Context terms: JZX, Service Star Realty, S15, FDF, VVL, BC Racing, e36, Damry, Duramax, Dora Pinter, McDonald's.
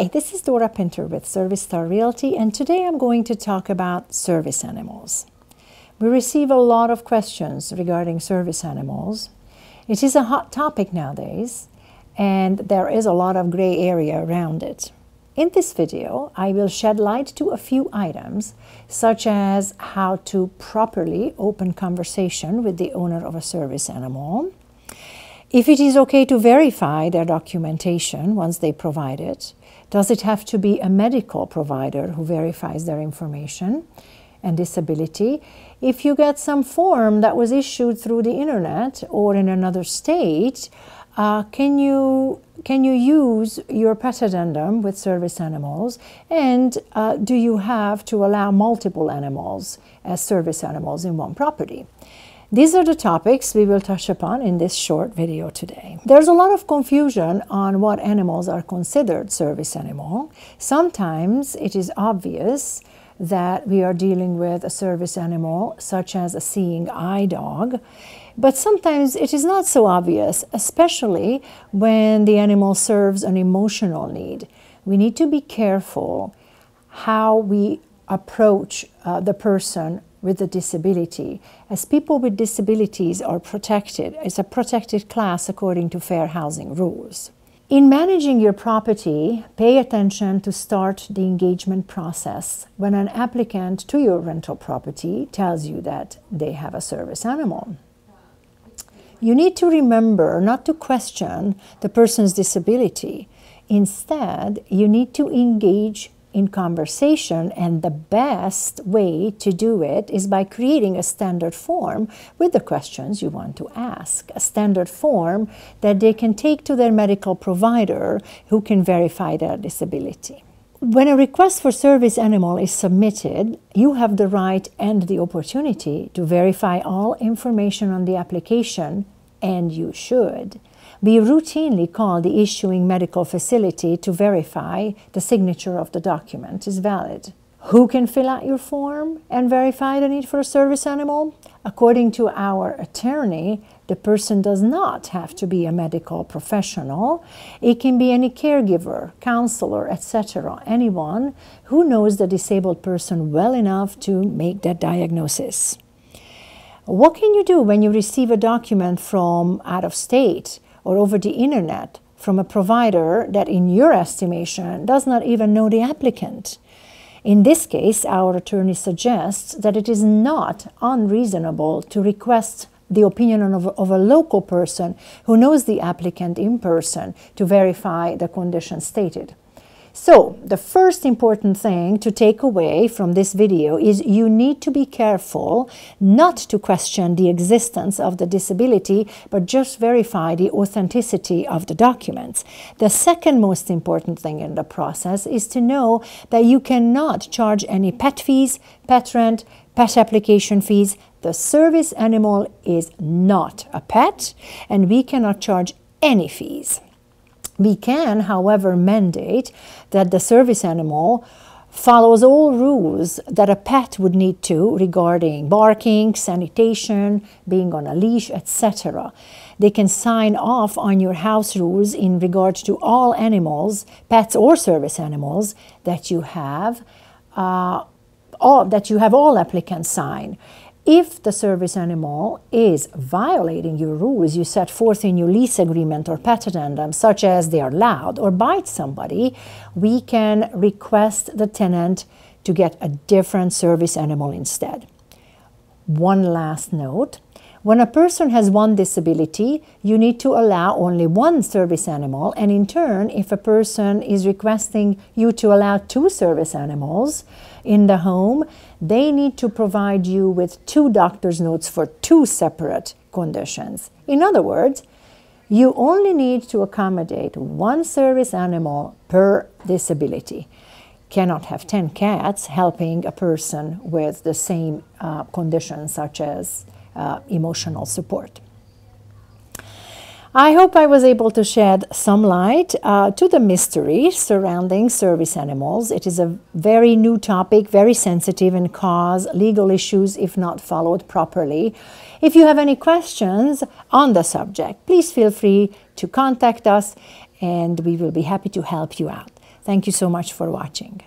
Hi, this is Dora Pinter with Service Star Realty, and today I'm going to talk about service animals. We receive a lot of questions regarding service animals. It is a hot topic nowadays, and there is a lot of gray area around it. In this video, I will shed light to a few items, such as how to properly open conversation with the owner of a service animal, if it is okay to verify their documentation once they provide it, does it have to be a medical provider who verifies their information and disability? If you get some form that was issued through the internet or in another state, can you use your pet addendum with service animals? And do you have to allow multiple animals as service animals in one property? These are the topics we will touch upon in this short video today. There's a lot of confusion on what animals are considered service animal. Sometimes it is obvious that we are dealing with a service animal, such as a seeing eye dog, but sometimes it is not so obvious, especially when the animal serves an emotional need. We need to be careful how we approach the person with a disability, as people with disabilities are protected. It's a protected class according to fair housing rules. In managing your property, pay attention to start the engagement process when an applicant to your rental property tells you that they have a service animal. You need to remember not to question the person's disability. Instead, you need to engage in conversation, and the best way to do it is by creating a standard form with the questions you want to ask, a standard form that they can take to their medical provider who can verify their disability. When a request for service animal is submitted, you have the right and the opportunity to verify all information on the application, and you should. We routinely call the issuing medical facility to verify the signature of the document is valid. Who can fill out your form and verify the need for a service animal? According to our attorney, the person does not have to be a medical professional. It can be any caregiver, counselor, etc., anyone who knows the disabled person well enough to make that diagnosis. What can you do when you receive a document from out of state or over the internet from a provider that, in your estimation, does not even know the applicant? In this case, our attorney suggests that it is not unreasonable to request the opinion of a local person who knows the applicant in person to verify the condition stated. So, the first important thing to take away from this video is you need to be careful not to question the existence of the disability, but just verify the authenticity of the documents. The second most important thing in the process is to know that you cannot charge any pet fees, pet rent, pet application fees. The service animal is not a pet, and we cannot charge any fees. We can, however, mandate that the service animal follows all rules that a pet would need to regarding barking, sanitation, being on a leash, etc. They can sign off on your house rules in regard to all animals, pets or service animals, that you have, all applicants sign. If the service animal is violating your rules you set forth in your lease agreement or pet addendum, such as they are loud or bite somebody, we can request the tenant to get a different service animal instead. One last note. When a person has one disability, you need to allow only one service animal, and in turn, if a person is requesting you to allow two service animals in the home, they need to provide you with two doctor's notes for two separate conditions. In other words, you only need to accommodate one service animal per disability. Cannot have 10 cats helping a person with the same condition, such as emotional support. I hope I was able to shed some light to the mystery surrounding service animals. It is a very new topic, very sensitive, and cause legal issues if not followed properly. If you have any questions on the subject, please feel free to contact us, and we will be happy to help you out. Thank you so much for watching.